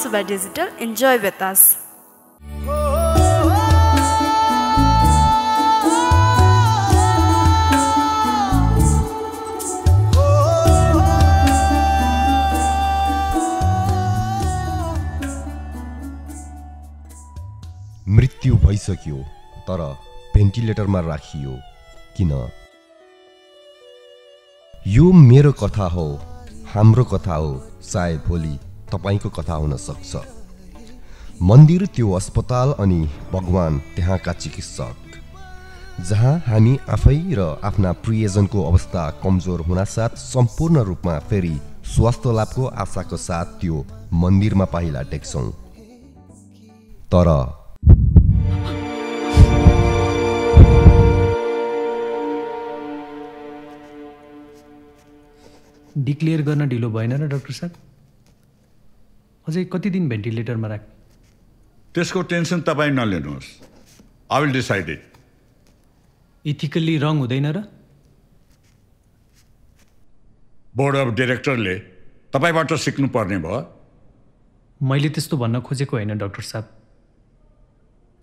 Suba Digital. Enjoy with us. मृत्यु भइसक्यो तर भेन्टिलेटरमा राखियो किन? यो मेरो कथा हो, हाम्रो कथा हो, सायद भोलि तपाईको कथा हुन सक्छ। मन्दिर त्यो अस्पताल अनि भगवान त्यहाँका चिकित्सक, जहाँ हामी आफै र आफ्ना प्रियजनको अवस्था कमजोर हुनासाथ सम्पूर्ण रूपमा फेरि स्वास्थ्य लाभको आशाको साथ त्यो मन्दिरमा पाइला टेक्छौं। तर डिक्लेयर गर्न ढिलो भएन र डाक्टर साहब? अझै कति दिन भेन्टिलेटरमा राख? त्यसको टेन्सन तपाई नलिनुहोस्। I will decide it. Ethically रङ हुँदैन र? बोर्ड अफ डाइरेक्टरले तपाईबाट सिक्नु पर्ने भयो। मैले त्यस्तो भन्न खोजेको होइन डाक्टर साहब,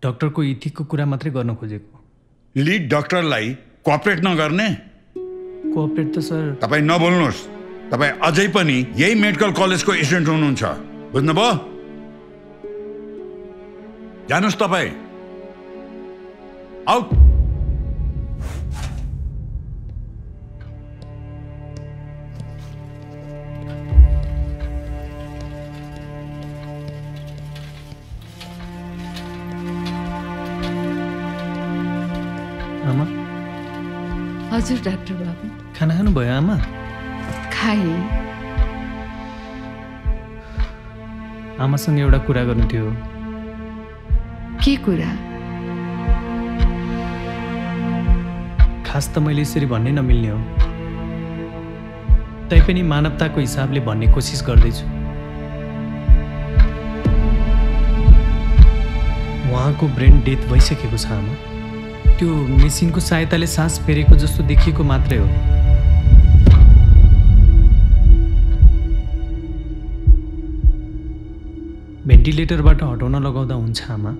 डाक्टरको इथिकको कुरा मात्रै गर्न खोजेको। लिड डाक्टरलाई कोअपरेट नगर्ने? कोअपरेट त सर तपाई नबोल्नुहोस्। तपाई अझै पनि यही मेडिकल कलेजको स्टुडेन्ट हुनुहुन्छ, बुझ्नुभयो? जानुस् तपाई, आउट। आमा? हजुर डाक्टर बाबु, खाना खानु भयो आमा? आमासँग एउटा कुरा गर्नु थियो। के कुरा? खास त मैले यसरी भन्नै नमिल्ने हो, तैपनि मानवताको हिसाबले भन्ने कोसिस गर्दैछु। उहाँको ब्रेन डेथ भइसकेको छ आमा। त्यो मेसिनको सहायताले सास फेरेको जस्तो देखिएको मात्रै हो। भेन्टिलेटरबाट हटाउन लगाउँदा हुन्छ आमा?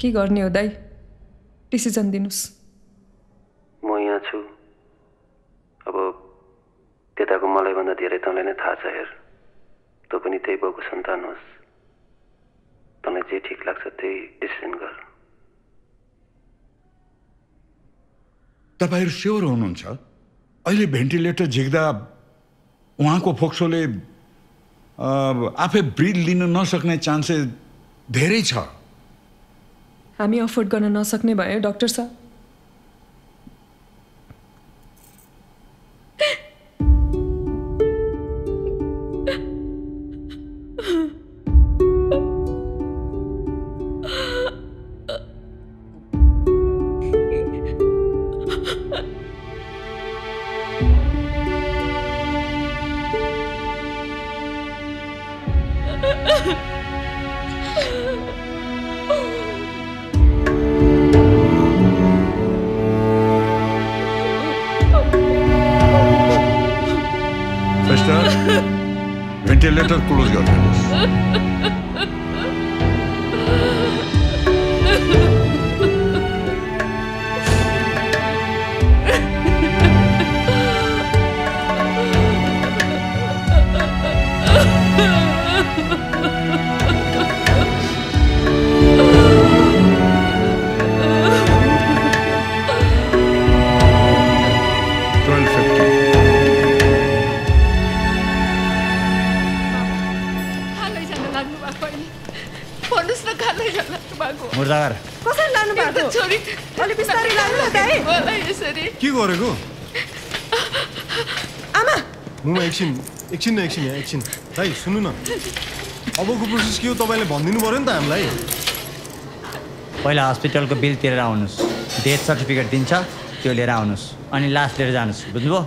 के गर्ने हो दाइ? डिसिजन दिनुस्। म यहाँ छु। अब त्यताको मलाई भन्दा धेरै तँलाई नै थाहा छ। हेर, तँ पनि त्यही बाउको सन्तान होस्। तँलाई जे ठिक लाग्छ त्यही डिसिजन गर। तपाईँहरू स्योर हुनुहुन्छ अहिले भेन्टिलेटर झिक्दा उहाँको फोक्सोले आफै ब्रिथ लिन नसक्ने चान्सेस धेरै छ? हामी अफोर्ड गर्न नसक्ने भयो डाक्टर साहब। sir. Ventilator, close your windows. 12:50. मुर्दार कसरी लानु भएको छोरी अलि बिस्तारी लानु न दाइ होला यसरी के गरेको आमा म एकछिन दाइ सुन्नु न अबको प्रोसेस के हो तपाईले भन्दिनु पर्यो नि त हामीलाई पहिला अस्पतालको बिल तिरेर आउनुस् डेथ सर्टिफिकेट दिन्छ त्यो लिएर आउनुस् अनि लास्ट लिएर जानुस् बुझ्नुभयो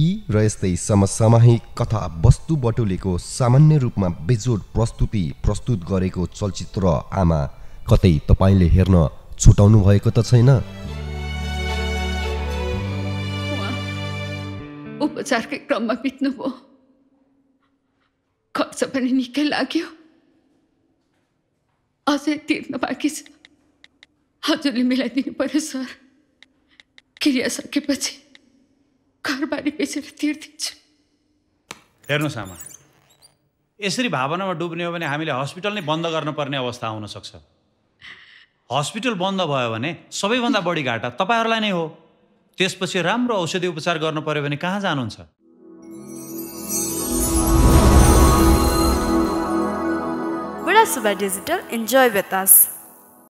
यी र यस्तै समसामयिक कथा वस्तु बटुलेको सामान्य रूपमा बेजोड प्रस्तुति प्रस्तुत गरेको चलचित्र आमा कतै तपाईले हेर्न छुटाउनु भएको त छैन। उपचारकै क्रममा बित्नु भयो, खर्च पनि निकै लाग्यो, अझै तिर्न बाँकी छ। हजुरले मिलाइदिनु पर्यो सर, क्रिया सकेपछि घरबारी बेचेर तिर्दिन्छु। हेर्नुहोस् आमा, यसरी भावनामा डुब्ने हो भने हामीले हस्पिटल नै बन्द गर्नुपर्ने अवस्था आउन सक्छ। हस्पिटल बन्द भयो भने सबैभन्दा बढी घाटा तपाईहरुलाई नै हो। त्यसपछि राम्रो औषधि उपचार गर्नु पर्यो भने कहाँ जानुहुन्छ? Virasuba Digital, enjoy with us.